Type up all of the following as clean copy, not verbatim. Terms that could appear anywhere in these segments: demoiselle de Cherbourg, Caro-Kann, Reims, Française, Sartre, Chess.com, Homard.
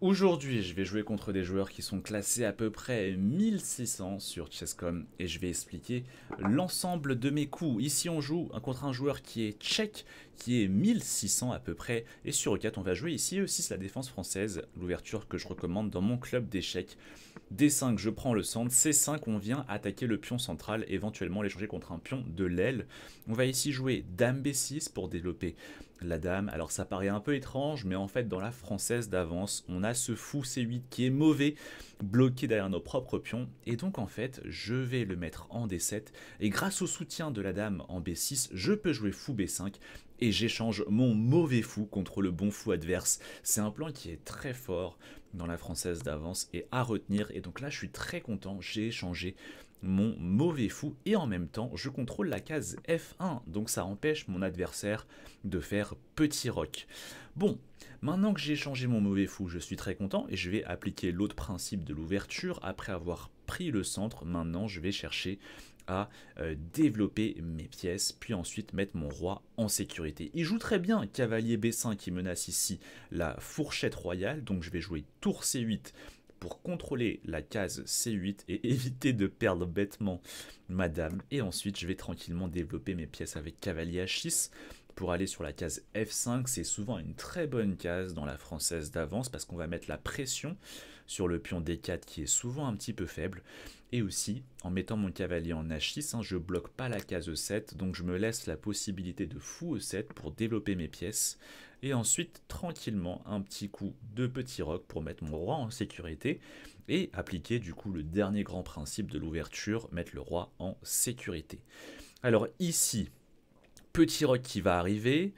Aujourd'hui, je vais jouer contre des joueurs qui sont classés à peu près 1600 sur Chess.com et je vais expliquer l'ensemble de mes coups. Ici, on joue contre un joueur qui est tchèque, qui est 1600 à peu près. Et sur E4, on va jouer ici E6, la défense française, l'ouverture que je recommande dans mon club d'échecs. D5, je prends le centre. C5, on vient attaquer le pion central, éventuellement l'échanger contre un pion de l'aile. On va ici jouer Dame B6 pour développer la dame. Alors, ça paraît un peu étrange, mais en fait, dans la française d'avance, on a ce fou C8 qui est mauvais, bloqué derrière nos propres pions, et donc en fait je vais le mettre en D7 et grâce au soutien de la dame en B6 je peux jouer fou B5 et j'échange mon mauvais fou contre le bon fou adverse. C'est un plan qui est très fort dans la française d'avance et à retenir, et donc là je suis très content, j'ai échangé mon mauvais fou et en même temps je contrôle la case F1, donc ça empêche mon adversaire de faire petit roc. Bon, maintenant que j'ai échangé mon mauvais fou, je suis très content et je vais appliquer l'autre principe de l'ouverture. Après avoir pris le centre, maintenant je vais chercher à développer mes pièces, puis ensuite mettre mon roi en sécurité. Il joue très bien cavalier B5 qui menace ici la fourchette royale, donc je vais jouer tour C8 pour contrôler la case C8 et éviter de perdre bêtement ma dame. Et ensuite, je vais tranquillement développer mes pièces avec cavalier H6 pour aller sur la case F5. C'est souvent une très bonne case dans la française d'avance parce qu'on va mettre la pression sur le pion D4 qui est souvent un petit peu faible. Et aussi, en mettant mon cavalier en H6, je bloque pas la case E7, donc je me laisse la possibilité de fou E7 pour développer mes pièces. Et ensuite, tranquillement, un petit coup de petit roc pour mettre mon roi en sécurité et appliquer du coup le dernier grand principe de l'ouverture, mettre le roi en sécurité. Alors ici, petit roc qui va arriver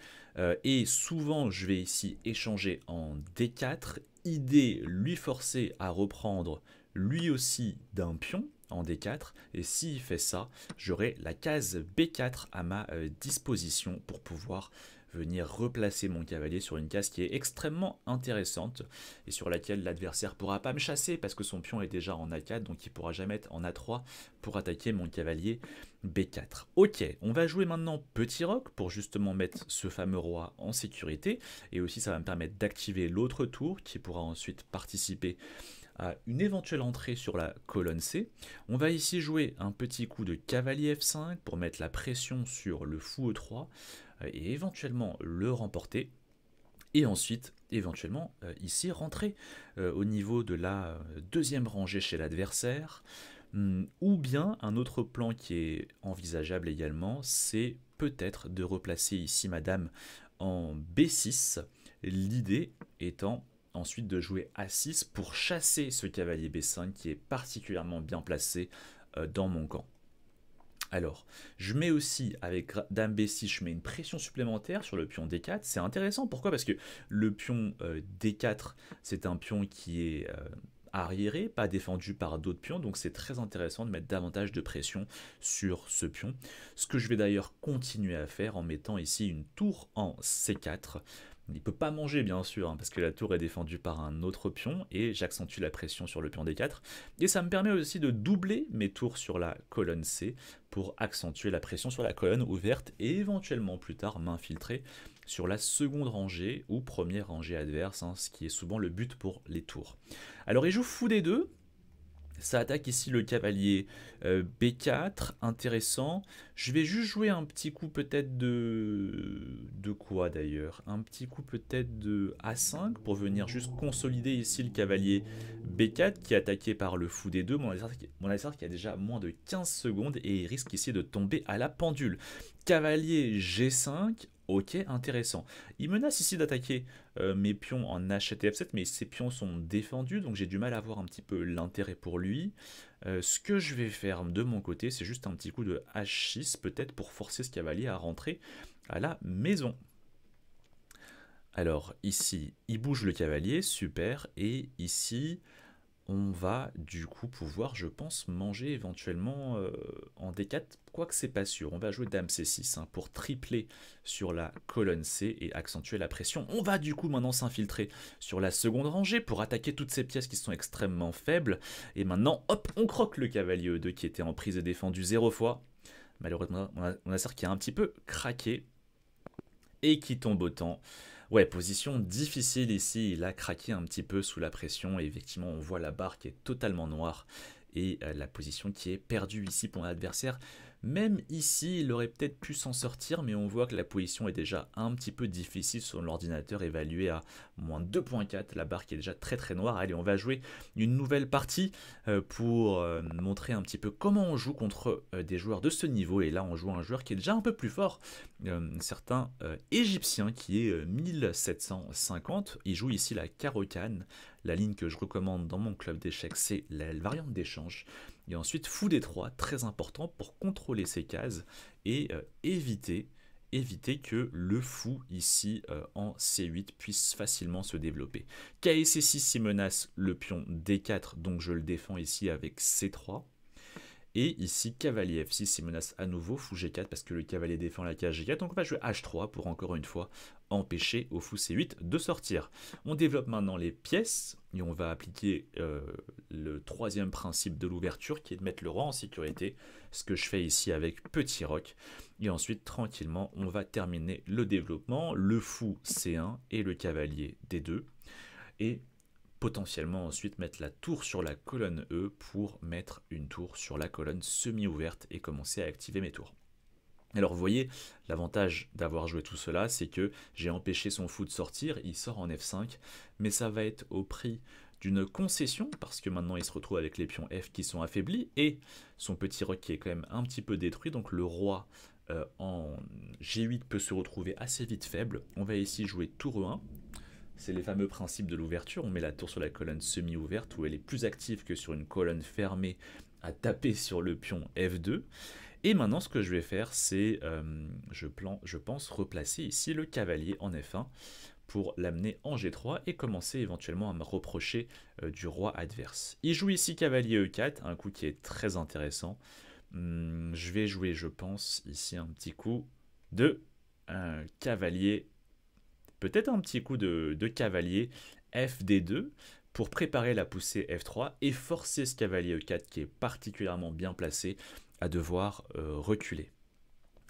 et souvent je vais ici échanger en D4, idée lui forcer à reprendre lui aussi d'un pion en D4, et s'il fait ça, j'aurai la case B4 à ma disposition pour pouvoir venir replacer mon cavalier sur une case qui est extrêmement intéressante et sur laquelle l'adversaire pourra pas me chasser parce que son pion est déjà en A4, donc il pourra jamais être en A3 pour attaquer mon cavalier B4. Ok, on va jouer maintenant petit roc pour justement mettre ce fameux roi en sécurité, et aussi ça va me permettre d'activer l'autre tour qui pourra ensuite participer à une éventuelle entrée sur la colonne C. On va ici jouer un petit coup de cavalier F5 pour mettre la pression sur le fou E3 et éventuellement le remporter, et ensuite éventuellement ici rentrer au niveau de la deuxième rangée chez l'adversaire. Ou bien un autre plan qui est envisageable également, c'est peut-être de replacer ici ma dame en B6, l'idée étant ensuite de jouer A6 pour chasser ce cavalier B5 qui est particulièrement bien placé dans mon camp. Alors, je mets aussi, avec dame B6, je mets une pression supplémentaire sur le pion D4. C'est intéressant, pourquoi? Parce que le pion D4, c'est un pion qui est arriéré, pas défendu par d'autres pions, donc c'est très intéressant de mettre davantage de pression sur ce pion. Ce que je vais d'ailleurs continuer à faire en mettant ici une tour en C4. Il ne peut pas manger, bien sûr, hein, parce que la tour est défendue par un autre pion, et j'accentue la pression sur le pion D4. Et ça me permet aussi de doubler mes tours sur la colonne C pour accentuer la pression sur la colonne ouverte et éventuellement plus tard m'infiltrer sur la seconde rangée ou première rangée adverse, hein, ce qui est souvent le but pour les tours. Alors il joue fou D2, ça attaque ici le cavalier B4, intéressant. Je vais juste jouer un petit coup peut-être de quoi d'ailleurs? Un petit coup peut-être de A5 pour venir juste consolider ici le cavalier B4 qui est attaqué par le fou D2. Mon adversaire qui a déjà moins de 15 secondes et il risque ici de tomber à la pendule. Cavalier G5, ok, intéressant. Il menace ici d'attaquer mes pions en H7 et F7, mais ces pions sont défendus, donc j'ai du mal à voir un petit peu l'intérêt pour lui. Ce que je vais faire de mon côté, c'est juste un petit coup de H6, peut-être pour forcer ce cavalier à rentrer à la maison. Alors ici, il bouge le cavalier, super, et ici, on va du coup pouvoir, je pense, manger éventuellement en D4, quoique c'est pas sûr. On va jouer dame C6 hein, pour tripler sur la colonne C et accentuer la pression. On va du coup maintenant s'infiltrer sur la seconde rangée pour attaquer toutes ces pièces qui sont extrêmement faibles. Et maintenant, hop, on croque le cavalier E2 qui était en prise et défendu 0 fois. Malheureusement, on a Sartre qui a un petit peu craqué et qui tombe au temps. Ouais, position difficile ici, il a craqué un petit peu sous la pression et effectivement on voit la barre qui est totalement noire et la position qui est perdue ici pour l'adversaire. Même ici, il aurait peut-être pu s'en sortir, mais on voit que la position est déjà un petit peu difficile sur l'ordinateur, évalué à moins 2.4, la barre qui est déjà très très noire. Allez, on va jouer une nouvelle partie pour montrer un petit peu comment on joue contre des joueurs de ce niveau. Et là, on joue un joueur qui est déjà un peu plus fort, un certain Égyptien qui est 1750. Il joue ici la Caro-Kann. La ligne que je recommande dans mon club d'échecs, c'est la variante d'échange. Et ensuite, fou d3, très important pour contrôler ces cases et éviter que le fou ici en C8 puisse facilement se développer. KC6 s'y menace le pion D4, donc je le défends ici avec C3. Et ici, cavalier F6 s'y menace à nouveau, fou G4 parce que le cavalier défend la case G4. Donc on va jouer H3 pour encore une fois empêcher au fou C8 de sortir. On développe maintenant les pièces et on va appliquer le troisième principe de l'ouverture qui est de mettre le roi en sécurité, ce que je fais ici avec petit roc. Et ensuite, tranquillement, on va terminer le développement, le fou C1 et le cavalier D2. Et potentiellement ensuite mettre la tour sur la colonne E pour mettre une tour sur la colonne semi-ouverte et commencer à activer mes tours. Alors vous voyez, l'avantage d'avoir joué tout cela, c'est que j'ai empêché son fou de sortir, il sort en F5, mais ça va être au prix d'une concession, parce que maintenant il se retrouve avec les pions F qui sont affaiblis, et son petit roc qui est quand même un petit peu détruit, donc le roi en G8 peut se retrouver assez vite faible. On va ici jouer tour E1. C'est les fameux principes de l'ouverture, on met la tour sur la colonne semi-ouverte où elle est plus active que sur une colonne fermée à taper sur le pion F2. Et maintenant ce que je vais faire, c'est, je pense, replacer ici le cavalier en F1 pour l'amener en G3 et commencer éventuellement à me reprocher du roi adverse. Il joue ici cavalier E4, un coup qui est très intéressant. Je vais jouer, je pense, ici un petit coup de cavalier. Peut-être un petit coup de cavalier FD2 pour préparer la poussée F3 et forcer ce cavalier E4 qui est particulièrement bien placé à devoir reculer.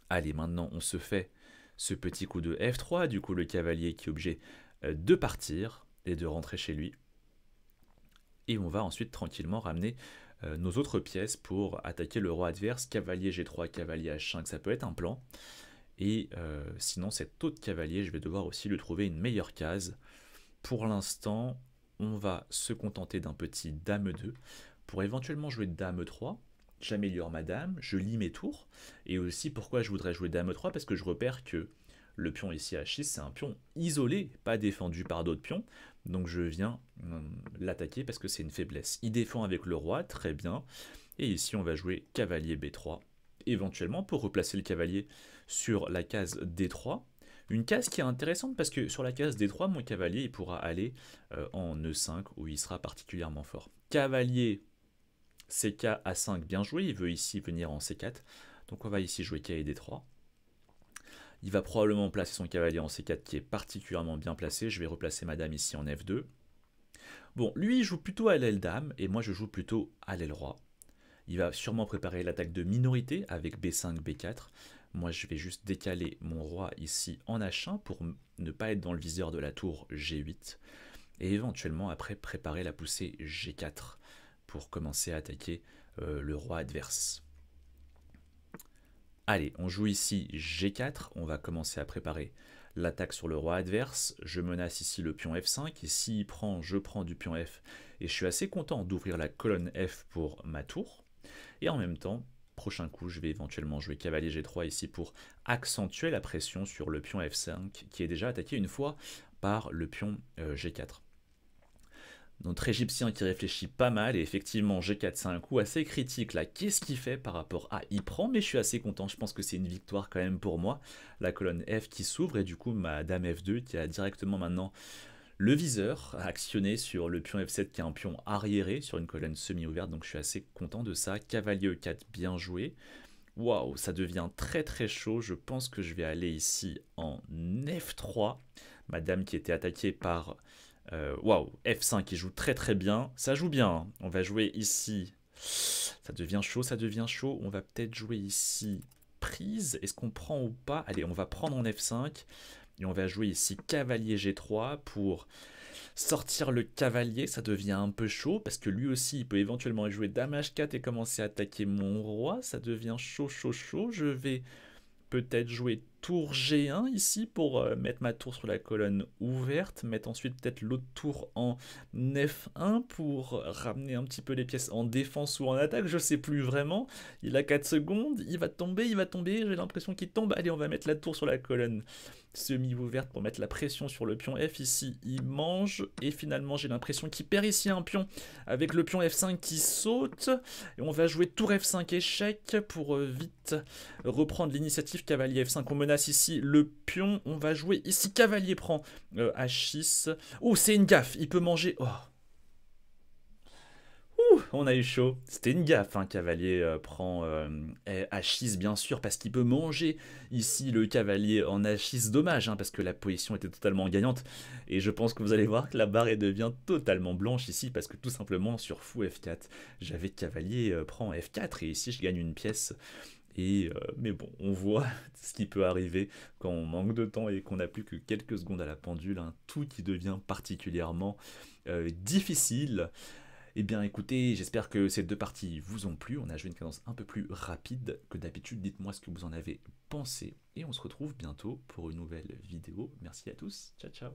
Allez, maintenant on se fait ce petit coup de F3, du coup le cavalier qui est obligé de partir et de rentrer chez lui. Et on va ensuite tranquillement ramener nos autres pièces pour attaquer le roi adverse, cavalier G3, cavalier H5, ça peut être un plan. Et sinon, cet autre cavalier, je vais devoir aussi lui trouver une meilleure case. Pour l'instant, on va se contenter d'un petit dame 2 pour éventuellement jouer dame 3. J'améliore ma dame, je lis mes tours. Et aussi, pourquoi je voudrais jouer dame 3 ? Parce que je repère que le pion ici H6, c'est un pion isolé, pas défendu par d'autres pions. Donc je viens l'attaquer parce que c'est une faiblesse. Il défend avec le roi, très bien. Et ici, on va jouer cavalier B3. Éventuellement pour replacer le cavalier sur la case D3. Une case qui est intéressante parce que sur la case D3, mon cavalier il pourra aller en E5 où il sera particulièrement fort. Cavalier CK A5, bien joué, il veut ici venir en C4. Donc on va ici jouer K et D3. Il va probablement placer son cavalier en C4 qui est particulièrement bien placé. Je vais replacer ma dame ici en F2. Bon, lui il joue plutôt à l'aile dame et moi je joue plutôt à l'aile roi. Il va sûrement préparer l'attaque de minorité avec B5, B4. Moi, je vais juste décaler mon roi ici en H1 pour ne pas être dans le viseur de la tour G8. Et éventuellement, après, préparer la poussée G4 pour commencer à attaquer le roi adverse. Allez, on joue ici G4. On va commencer à préparer l'attaque sur le roi adverse. Je menace ici le pion F5. Et s'il prend, je prends du pion F. Et je suis assez content d'ouvrir la colonne F pour ma tour. Et en même temps, prochain coup, je vais éventuellement jouer cavalier G3 ici pour accentuer la pression sur le pion F5 qui est déjà attaqué une fois par le pion G4. Notre Égyptien qui réfléchit pas mal et effectivement G4 c'est un coup assez critique là. Qu'est-ce qu'il fait par rapport à il prend, mais je suis assez content, je pense que c'est une victoire quand même pour moi. La colonne F qui s'ouvre et du coup ma dame F2 qui a directement maintenant le viseur actionné sur le pion F7 qui est un pion arriéré sur une colonne semi-ouverte, donc je suis assez content de ça. Cavalier E4, bien joué. Waouh, ça devient très très chaud. Je pense que je vais aller ici en F3. Madame qui était attaquée par waouh, F5 qui joue très très bien. Ça joue bien. Hein. On va jouer ici. Ça devient chaud, ça devient chaud. On va peut-être jouer ici prise. Est-ce qu'on prend ou pas ? Allez, on va prendre en F5. Et on va jouer ici cavalier G3 pour sortir le cavalier. Ça devient un peu chaud parce que lui aussi, il peut éventuellement jouer dame H4 et commencer à attaquer mon roi. Ça devient chaud, chaud, chaud. Je vais peut-être jouer tour G1 ici pour mettre ma tour sur la colonne ouverte, mettre ensuite peut-être l'autre tour en F1 pour ramener un petit peu les pièces en défense ou en attaque, je sais plus vraiment. Il a 4 secondes, il va tomber, j'ai l'impression qu'il tombe. Allez, on va mettre la tour sur la colonne semi-ouverte pour mettre la pression sur le pion F. Ici, il mange et finalement, j'ai l'impression qu'il perd ici un pion avec le pion F5 qui saute. Et on va jouer tour F5 échec pour vite reprendre l'initiative cavalier F5. On menace ici le pion, on va jouer ici cavalier prend H6. Oh, c'est une gaffe, il peut manger. Oh. Ouh, on a eu chaud. C'était une gaffe, hein. Cavalier prend H6, bien sûr, parce qu'il peut manger ici le cavalier en H6. Dommage, hein, parce que la position était totalement gagnante. Et je pense que vous allez voir que la barre devient totalement blanche ici, parce que tout simplement, sur fou F4, j'avais cavalier prend F4, et ici, je gagne une pièce. Mais bon, on voit ce qui peut arriver quand on manque de temps et qu'on n'a plus que quelques secondes à la pendule, hein, tout qui devient particulièrement difficile. Eh bien écoutez, j'espère que ces deux parties vous ont plu, on a joué une cadence un peu plus rapide que d'habitude, dites-moi ce que vous en avez pensé, et on se retrouve bientôt pour une nouvelle vidéo. Merci à tous, ciao ciao.